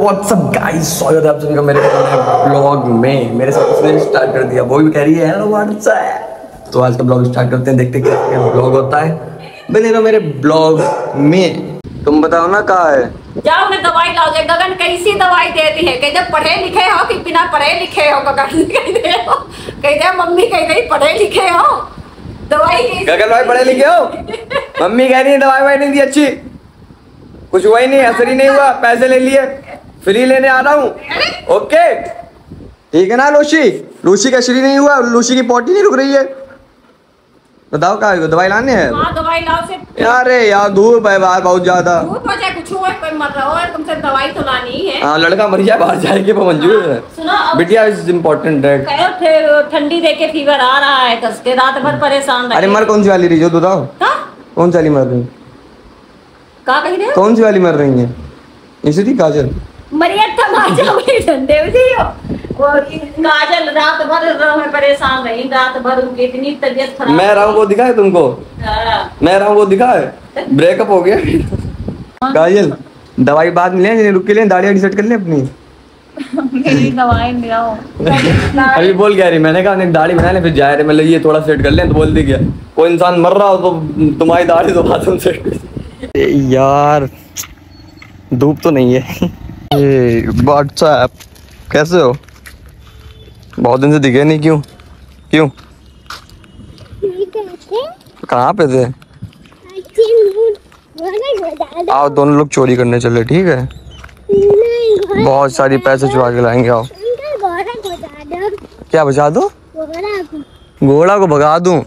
WhatsApp guys, स्वागत है आप सभी का मेरे ब्लॉग में। मेरे साथ उसने भी स्टार्ट कर दिया, वो भी कह रही है हेलो व्हाट्सअप। तो आज का ब्लॉग स्टार्ट करते हैं, देखते हैं क्या ब्लॉग होता है। बने रहो मेरे ब्लॉग में। तुम बताओ ना कहाँ है। जाओ मैं दवाई लाओगे। गगन कैसी दवाई देती है? कहते पढ़े लिखे हो कि बिना पढ़े लिखे हो? गगन कहते मम्मी कहते पढ़े लिखे हो दवाई। गगन भाई पढ़े लिखे हो? मम्मी कह रही है दवाई वाई नहीं दी अच्छी, कुछ हुआ ही नहीं, असर ही नहीं हुआ, पैसे ले लिए, फ्री लेने आ रहा हूँ। ओके ठीक है ना। लूसी का श्री नहीं हुआ, लूसी की पॉटी नहीं रुक रही है। बताओ कहाँ है? दवाई लाने है। दवाई लाओ से। अरे यार धूप है बाहर बहुत ज्यादा। धूप हो जाए, कुछ हुआ, कोई मर रहा हो और तुमसे दवाई तो लानी ही है। हाँ लड़का मर जाए बाहर जाएगी वो मंजूर है। सुनो बिटिया इज इम्पोर्टेंट डेट। ठंडी देके फीवर आ रहा है, कसके रात भर परेशान। अरे मर कौन सी वाली रही हो? बताओ कौन सी वाली मर रही? कौन सी वाली मर रही है? इसी काजल काजल रात भर परेशान रही, रात भर उनकी इतनी तबीयत खराब। मैं राहू को दिखा है तुमको? मैं राहू को दिखा है? ब्रेकअप हो गया। काजल दवाई बाद में ले, रुक के ले, दाढ़ी सेट कर ले अपनी। मेरी दवाई लाओ। अभी बोल क्या रही? मैंने कहा दाढ़ी बना ले फिर जा रहे, मतलब ये थोड़ा सेट कर ले। तो बोल दी क्या कोई इंसान मर रहा हो तो तुम्हारी दाढ़ी तो बाद में सेट कर। यार धूप तो नहीं है। ये व्हाट्सएप कैसे हो? बहुत दिन से दिखे नहीं, क्यों क्यों? कहाँ पे थे? आओ दोनों लोग चोरी करने चले, ठीक है? बहुत सारी पैसे चुरा के लाएंगे। आओ क्या बचा दो? घोड़ा को भगा दूं?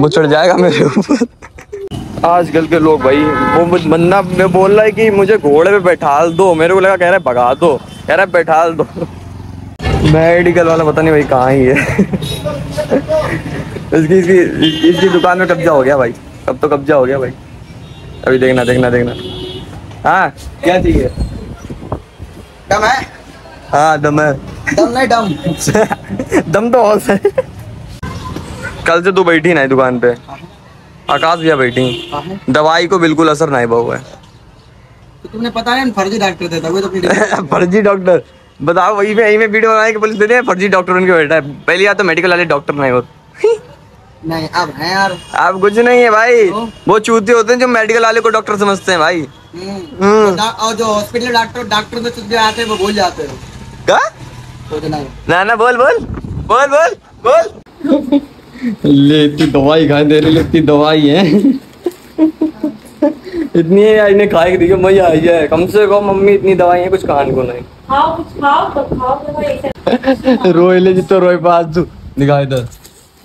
वो चढ़ जाएगा मेरे ऊपर। आजकल के लोग भाई, वो बंदा बोल रहा है कि मुझे घोड़े पे बैठाल दो, मेरे को लगा कह रहा है भगा दो, कह रहा है बैठाल दो। मेडिकल वाला पता नहीं भाई कहाँ ही है। इसकी दुकान में कब्जा हो गया भाई, अब तो कब्जा हो गया भाई। अभी देखना देखना देखना। हाँ क्या चाहिए? दम है? हाँ दम है। दम नहीं दम दम तो और है। कल से तू बैठी ना दुकान पे। आकाश भैया बैठी, दवाई को बिल्कुल असर नहीं हुआ है। तो तुमने पता है फर्जी डॉक्टर देता है तो अपनी फर्जी डॉक्टर बताओ। वही में यही में वीडियो बनाए कि पुलिस देते हैं फर्जी डॉक्टर उनके बैठा है। पहली बात तो मेडिकल वाले डॉक्टर नहीं होते। नहीं अब है यार, अब कुछ नहीं है भाई। वो चूते होते हैं जो मेडिकल वाले को डॉक्टर समझते हैं भाई। और जो हॉस्पिटल डॉक्टर डॉक्टर से चूते आते हैं वो बोल जाते हैं क्या? ना ना बोल बोल बोल बोल बोल। लेती दवाई खाए दे रही, लेती दवाई है। इतनी है इन्हें खाए देखिए मजा आई है। कम से कम मम्मी इतनी दवाई है कुछ खान को नहीं। खाओ कुछ खाओ खाओ। रोए ले जितो रोए पास दिखा इधर।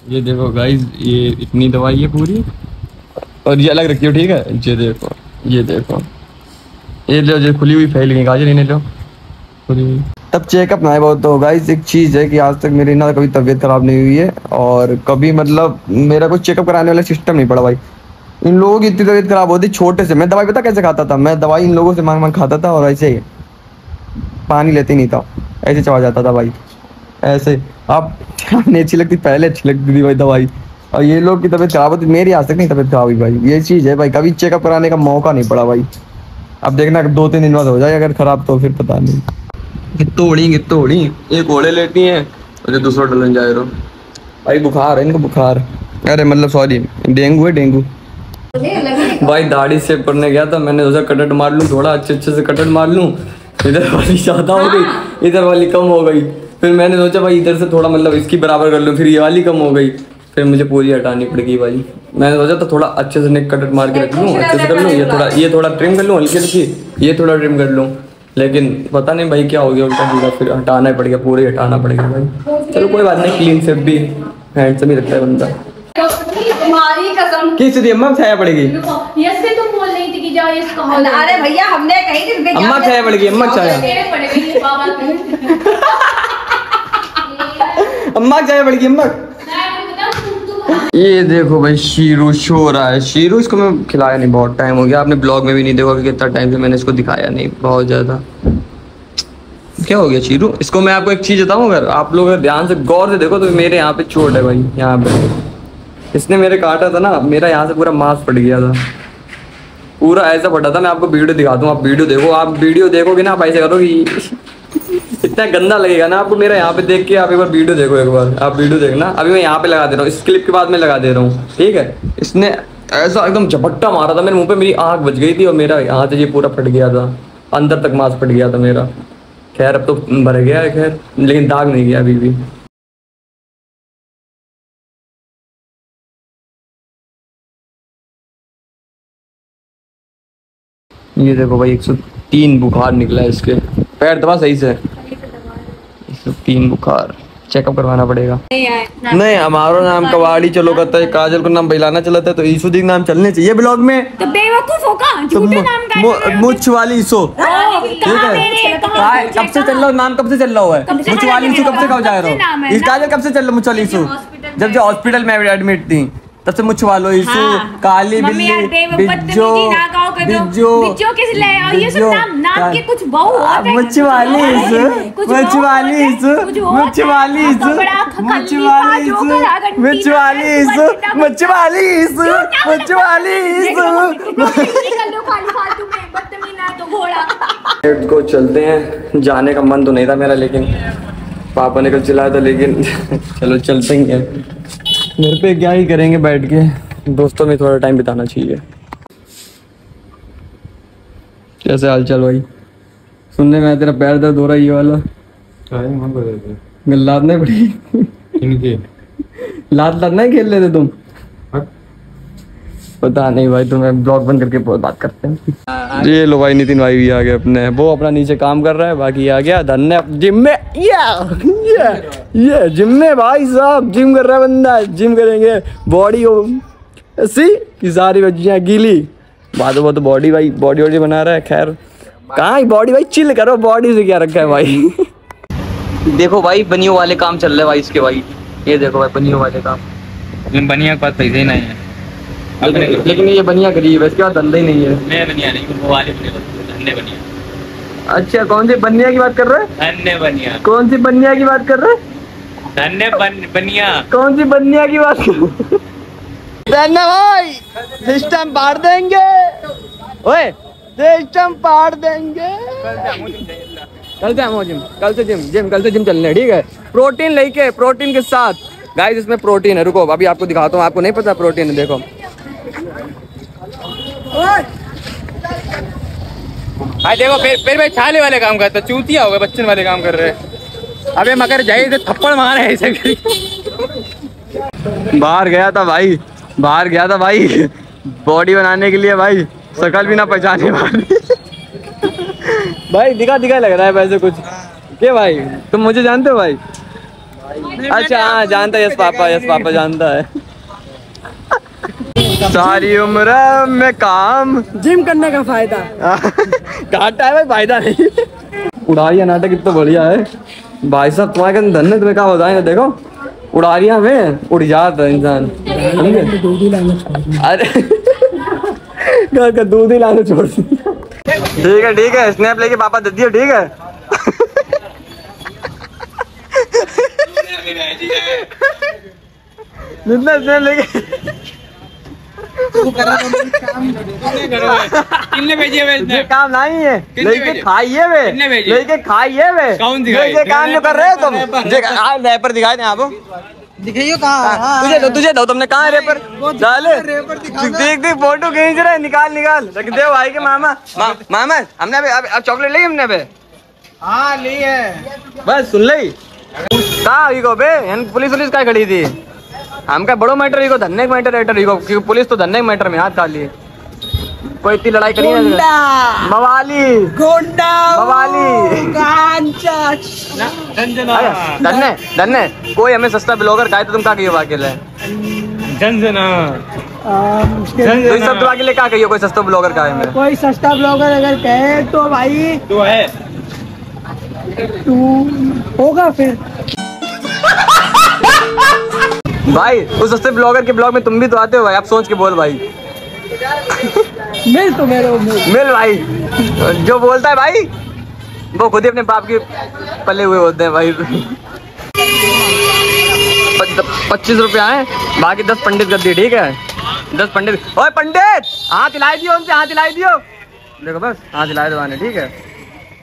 ये देखो गाइस, ये इतनी दवाई है पूरी और ये अलग रखियो, ठीक है? ये देखो ये देखो ये लो, ये खुली हुई फैल गई गाजर, इन्हें लो खुली हुई। तब चेकअप ना बहुत। तो गाइस एक चीज़ है कि आज तक मेरी ना कभी तबीयत ख़राब नहीं हुई है और कभी मतलब मेरा कुछ चेकअप कराने वाला सिस्टम नहीं पड़ा भाई। इन लोगों की इतनी तबीयत ख़राब होती छोटे से। मैं दवाई पता कैसे खाता था? मैं दवाई इन लोगों से मांग मांग खाता था और ऐसे ही पानी लेते नहीं था, ऐसे चबा जाता था भाई ऐसे। अब नहीं अच्छी लगती, पहले अच्छी लगती थी भाई दवाई। और ये लोग की तबीयत ख़राब होती, मेरी आज तक नहीं तबीयत ख़राब हुई भाई। ये चीज़ है भाई, कभी चेकअप कराने का मौका नहीं पड़ा भाई। अब देखना 2-3 दिन बाद हो जाए, अगर ख़राब तो फिर पता नहीं। कितने उड़ी ये घोड़े लेती हैं और दूसरा डलन जाए रहो भाई। बुखार है इनको, बुखार अरे मतलब सॉरी डेंगू है, डेंगू भाई। दाढ़ी सेव करने गया था, मैंने सोचा कटट मार लूँ थोड़ा, अच्छे अच्छे से कटट मार लूँ। इधर वाली ज़्यादा हो गई, इधर वाली कम हो गई। फिर मैंने सोचा भाई इधर से थोड़ा मतलब इसकी बराबर कर लूँ, फिर ये वाली कम हो गई, फिर मुझे पूरी हटानी पड़ गई भाई। मैंने सोचा तो थोड़ा अच्छे से निक कटट मार के रख लूँ, अच्छे से कर लूँ, ये थोड़ा ट्रिम कर लूँ हल्की हल्की, ये थोड़ा ट्रिम कर लूँ। लेकिन पता नहीं भाई क्या हो गया उल्टा सीधा, फिर हटाना पड़ गया, पूरे हटाना पड़ गया भाई। चलो कोई बात नहीं, क्लीन सेफ भी हैंडसम ही लगता है बंदा। तुम्हारी कसम किस दी अम्मा छाया पड़ेगी? यस से तुम बोल रही थी कि जाओ इसको हो। अरे भैया हमने कही थी अम्मा छाया पड़ेगी, अम्मा छाया पड़ेगी बाबा। अम्मा छाया पड़ेगी अम्मा। ये देखो भाई शीरू शो रहा है। शीरू इसको मैं खिलाया नहीं, बहुत टाइम हो गया। आपने ब्लॉग में भी नहीं देखा कि कितना टाइम से मैंने इसको दिखाया नहीं, बहुत ज़्यादा। क्या हो गया शीरू इसको? मैं आपको एक चीज़ बताऊँ, अगर आप लोग ध्यान से गौर से देखो तो मेरे यहाँ पे चोट है भाई। यहाँ पे इसने मेरे काटा था ना, मेरा यहाँ से पूरा मांस फट गया था, पूरा ऐसा फटा था। मैं आपको वीडियो दिखा दूँ, आप वीडियो देखो। आप वीडियो देखोगे ना, आप ऐसे करो कि इतना गंदा लगेगा ना आपको मेरा यहाँ पे देख के। आप एक बार वीडियो देखो, एक बार आप वीडियो देखना। अभी मैं यहाँ पे लगा दे रहा हूँ, इस क्लिप के बाद मैं लगा दे रहा हूँ, ठीक है। इसने ऐसा एकदम झपट्टा मारा था मेरे मुँह पे, मेरी आँख बच गई थी और मेरा यहाँ से ये पूरा फट गया था, अंदर तक मांस फट गया था मेरा। खैर अब तो भर गया है, खैर लेकिन दाग नहीं गया अभी भी। ये देखो भाई 103 बुखार निकला है इसके। पैर दबा सही से, 103 बुखार। चेकअप करवाना पड़ेगा। नहीं हमारा नाम कवाड़ी चलो करता है, काजल को नाम बहलाना चलाता है, तो ईशुदीप नाम चलने चाहिए ब्लॉग में। तो बेवकूफ होगा मुछ वाली ईशो, ठीक है। कब से चल रहा हूँ नाम, कब से चल रहा हुआ है मुछ वाली ईशो, कब से कब जा रहा हूँ। काजल कब से चल रहा हूँ मुछ वाली ईशो, जब जो हॉस्पिटल में एडमिट थी तब से मुछ वालो ईशू। हाँ, काली बिल्ली, बिज्जो बिज्जो किस ले, और ये सब नाम के कुछ बहु होते हैं। मुछ वाली ईशू, मुछ वाली ईशू, मुछ वाली ईशू, मुछ वाली ईशू, मुछ वाली ईशू, मुछ वाली ईशू, मुछ वाली ईशू। निकल लो खाली फालतू में बदतमीज ना तो घोड़ा। लेट्स गो, चलते हैं। जाने का मन तो नहीं था मेरा, लेकिन पापा ने कल चिल्लाया था, लेकिन चलो चलते ही हैं। घर पे क्या ही करेंगे, बैठ के दोस्तों में थोड़ा टाइम बिताना चाहिए। कैसे हालचाल भाई? सुनने में तेरा पैर दर्द हो रहा है, ये वाला लाद नहीं पड़ी, लाद लादना ही खेल लेते तुम। पता नहीं भाई, तुम्हें ब्लॉग बंद करके बहुत बात करते हैं। ये लो भाई नितिन भाई भी आ गए अपने, वो अपना नीचे काम कर रहा है, बाकी आ गया धन्य जिम में। ये जिम में भाई साहब जिम कर रहा है बंदा। जिम करेंगे बॉडी हो ऐसी कि सारी बच्चियाँ गीली। बातों बातों बॉडी भाई, बॉडी वॉडी बना रहा है। खैर कहाँ बॉडी भाई, चिल करो, बॉडी से क्या रखा है भाई। देखो भाई बनियों वाले काम चल रहे हैं भाई इसके। भाई ये देखो भाई बनियों वाले काम, बनिया के पास पैसे ही नहीं है, लेकिन ये बनिया गरीब है, इसके बाद धंधा ही नहीं है। मैं बनिया नहीं, वो वाले धंधे बनिया। अच्छा कौन से बनिया की बात कर रहे हैं? कौन सी बनिया की बात कर रहे हैं? बनिया कौन सी बनिया की बात कर रहे? धन्य भाई सिस्टम पाड़ देंगे, ओए सिस्टम पाड़ देंगे। कल से हम जिम, कल से जिम चलने, ठीक है। प्रोटीन लेके, प्रोटीन के साथ गाइस, इसमें प्रोटीन है। रुको अभी आपको दिखाता हूँ, आपको नहीं पता प्रोटीन है। देखो भाई, देखो फिर भाई छाले वाले काम करता, चूतिया हो गए बच्चन वाले काम कर रहे हैं। अबे मगर जाइए तो थप्पड़ मार रहे ऐसे। बाहर गया था भाई बॉडी बनाने के लिए भाई, शकल भी ना पहचाने वाली। भाई दिखा लग रहा है वैसे कुछ क्या भाई, तुम मुझे जानते हो भाई? अच्छा हाँ जानता है, यस पापा जानता है। सारी उम्र में काम, जिम करने का फायदा घाटा है भाई, फायदा नहीं। उड़ारिया नाटक कितना बढ़िया है भाई साहब, तुम्हारे धन है, तुम्हें क्या बताए। देखो उड़ारिया में उड़ जाता है इंसान, अरे घर का दूध ही लाने छोड़ दिया। ठीक है स्नैप लेके पापा दे दिया, ठीक है। जितना स्नैप लेके काम नहीं है, लेके खाइए वे काम जो कर रहे हो तुम। रैपर दिखाए थे आपको, दिखाइयो कहाँ, तुझे दो तुमने कहाँ रैपर डाले, देख फोटो खींच रहे, निकाल रख दे भाई के। मामा हमने अब चॉकलेट ली, हमने अभी हाँ ली है, बस सुन ली का बे। पुलिस का खड़ी थी, हमका बड़ो मैटर ही को, धन्य मैटर एटर ही को, क्योंकि पुलिस तो धन्य मैटर में हाथ डाल लिए। कोई इतनी लड़ाई करी है, मवाली कोई हमें सस्ता ब्लॉगर का है, तो तुम क्या कहियो वाकिल है कोई सस्ता ब्लॉगर का है। कोई सस्ता ब्लॉगर अगर कहे तो भाई तू है, तू होगा फिर भाई। उस सस्ते ब्लॉगर के ब्लॉग में तुम भी तो आते हो भाई, आप सोच के बोल भाई। मिल भाई, जो बोलता है भाई वो खुद ही अपने बाप के पले हुए होते हैं भाई। 25 रुपया है, बाकी 10 पंडित कर दिए, ठीक है। 10 पंडित। ओए पंडित हाथ हिलाई दियो, उनसे हाथ हिलाई दियो, देखो बस हाथ हिलाए दबाने। ठीक है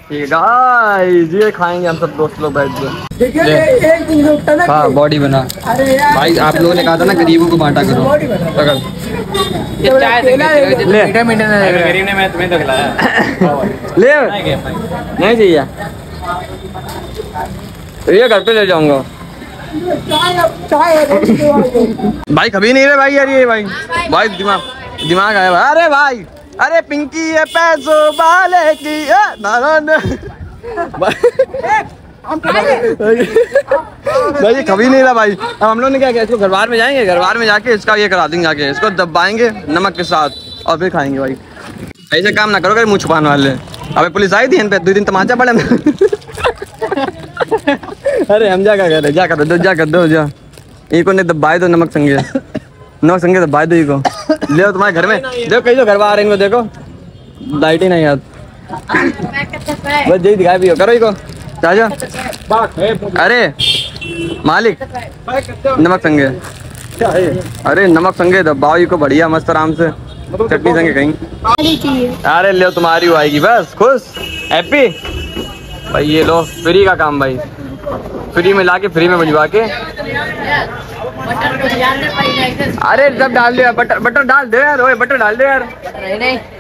ठीक है, ये खाएंगे हम सब दोस्त लोग बैठ के। हाँ बॉडी बना भाई, आप लोगों ने कहा था ना गरीबों को बांटा करो, पकड़ ले, नहीं चाहिए ये घर पे ले जाऊंगा। भाई कभी नहीं रहे भाई यार, ये भाई भाई दिमाग आया भाई। अरे भाई अरे पिंकी ये पैसों वाले की भाई कभी नहीं रहा भाई। अब हम लोग ने क्या किया, इसको घरवार में जाएंगे, घरवार में जाके इसका ये करा देंगे, जाके इसको दबाएंगे नमक के साथ और फिर खाएंगे। भाई ऐसे काम ना करो, अगर मुँह छुपाने वाले। अबे पुलिस आई थी इन पे, 2 दिन तमाचा पड़े। अरे हम जा क्या कर रहे, जा कर दो, जा कर दो, जा इनको ने दबाए दो नमक संगे, नमक संगे दबाए दो इनको। ले तुम्हारे घर में देखो, कहीं तो घर आ रहे इनको, देखो लाइट ही नहीं यार, बस यही दिखाई भी हो, करो इनको जा। अरे मालिक नमक संगे, अरे नमक संगे दबाओ इनको बढ़िया मस्त आराम से, चटनी संगे कहीं। अरे ले तुम्हारी वो आएगी बस, खुश हैप्पी भाई। ये लो फ्री का काम भाई, फ्री में लाके फ्री में भिजवा के। अरे सब डाल दे, बटर डाल दे यार, ओए बटर डाल दे यार,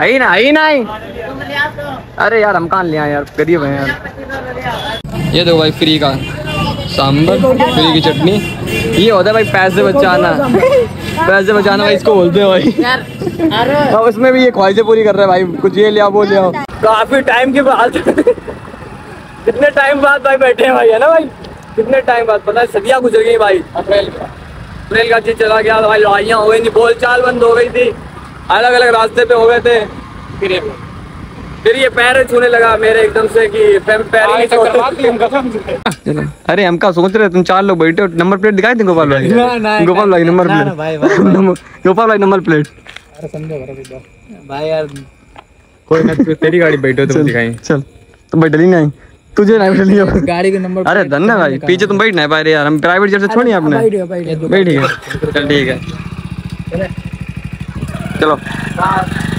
है ना ही नहीं। अरे यार हम कान ले आए यार, गरीब हैं यार। ये देखो भाई फ्री का सांभर, फ्री की चटनी, ये होता है भाई पैसे बचाना, पैसे बचाना भाई इसको बोलते हैं भाई। और उसमें भी ये ख्वाहिशें पूरी कर रहे हैं भाई, कुछ ये लिया वो लिया। काफी टाइम के बाद, कितने टाइम बाद भाई बैठे हैं भाई, है ना भाई, कितने टाइम बाद, पता है सदियाँ गुजर गई भाई। अप्रैल का चीज चला गया भाई, लड़ाइयाँ हो गई थी, बोलचाल बंद हो गई थी, अलग अलग रास्ते पे हो गए थे। फिर ये पैर छूने लगा मेरे एकदम से कि पैर। अरे हम क्या सोच रहे, तुम 4 लोग बैठे, नंबर प्लेट दिखाई थी गोपाल भाई, गोपाल भाई नंबर प्लेट, गोपाल भाई नंबर प्लेट भाई यार। कोई तेरी गाड़ी बैठे तुम दिखाई, चल तुम बैठे नहीं आई, तुझे नहीं बैठनी गाड़ी के नंबर। अरे धन्ना भाई पीछे तुम बैठना है भाई यार, हम प्राइवेट जेट से छोड़ी आपने, बैठिए चल ठीक है चलो।